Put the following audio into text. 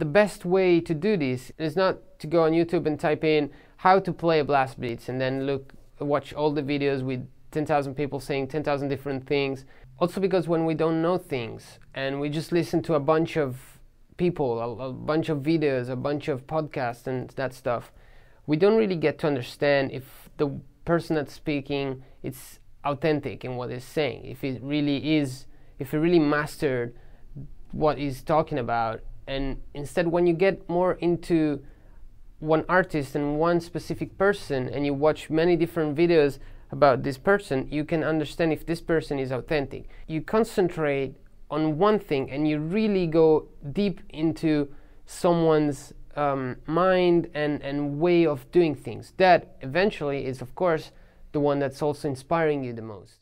the best way to do this is not to go on YouTube and type in how to play blast beats and then watch all the videos with 10,000 people saying 10,000 different things. Also because when we don't know things and we just listen to a bunch of people, a bunch of videos, a bunch of podcasts and that stuff, we don't really get to understand if the person that's speaking is authentic in what they're saying, if it really mastered what he's talking about. And instead, when you get more into one artist and one specific person and you watch many different videos about this person, you can understand if this person is authentic. You concentrate on one thing and you really go deep into someone's mind and way of doing things. That eventually is, of course, the one that's also inspiring you the most.